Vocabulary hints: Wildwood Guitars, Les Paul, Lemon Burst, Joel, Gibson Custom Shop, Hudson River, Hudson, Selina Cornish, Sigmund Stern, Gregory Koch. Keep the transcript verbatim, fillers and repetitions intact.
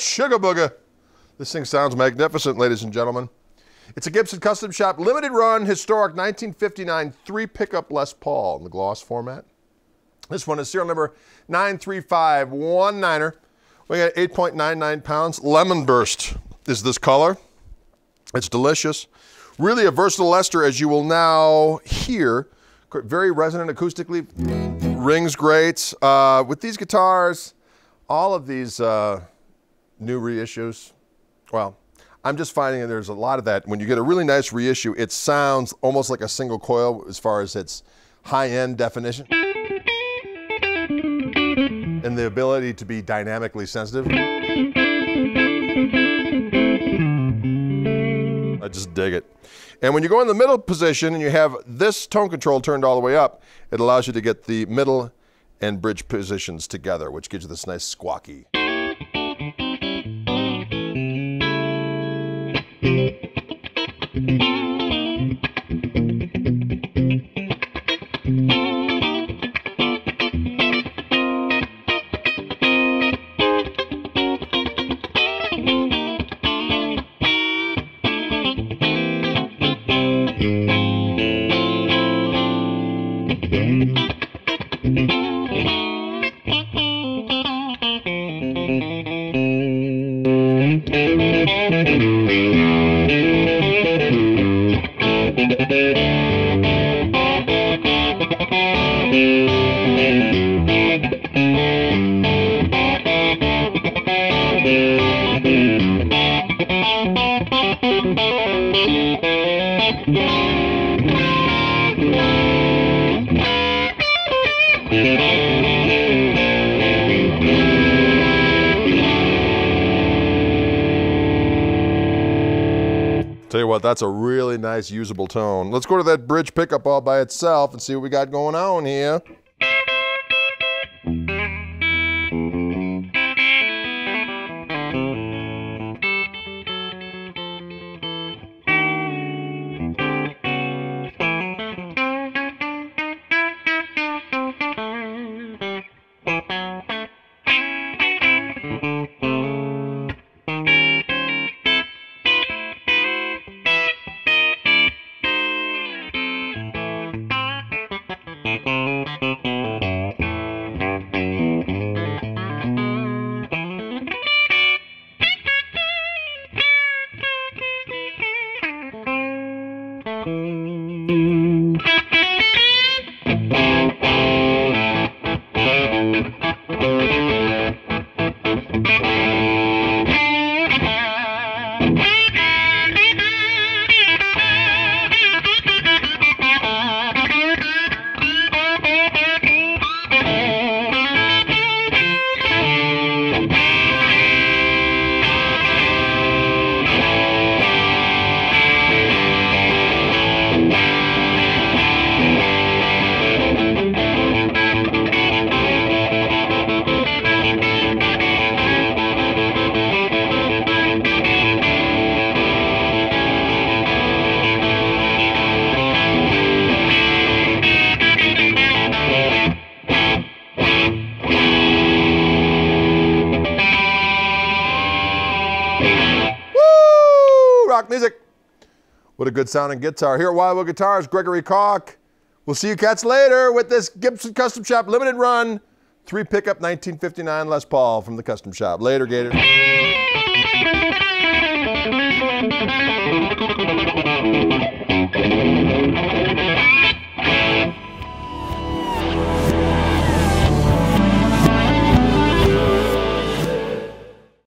Sugar Booger. This thing sounds magnificent, ladies and gentlemen. It's a Gibson Custom Shop limited run, historic nineteen fifty-nine three pickup Les Paul in the gloss format. This one is serial number nine three five one nine er. We got eight point nine nine pounds. Lemon Burst is this color. It's delicious. Really a versatile Lester, as you will now hear. Very resonant acoustically. Rings great. Uh, with these guitars, all of these uh, new reissues, well, I'm just finding that there's a lot of that. When you get a really nice reissue, it sounds almost like a single coil as far as its high-end definition and the ability to be dynamically sensitive. I just dig it. And when you go in the middle position and you have this tone control turned all the way up, it allows you to get the middle and bridge positions together, which gives you this nice squawky. Tell you what, that's a really nice usable tone. Let's go to that bridge pickup all by itself and see what we got going on here. Music. What a good sounding guitar. Here at Wildwood Guitars, Gregory Koch. We'll see you cats later with this Gibson Custom Shop limited run, three pickup nineteen fifty-nine Les Paul from the Custom Shop. Later, Gator.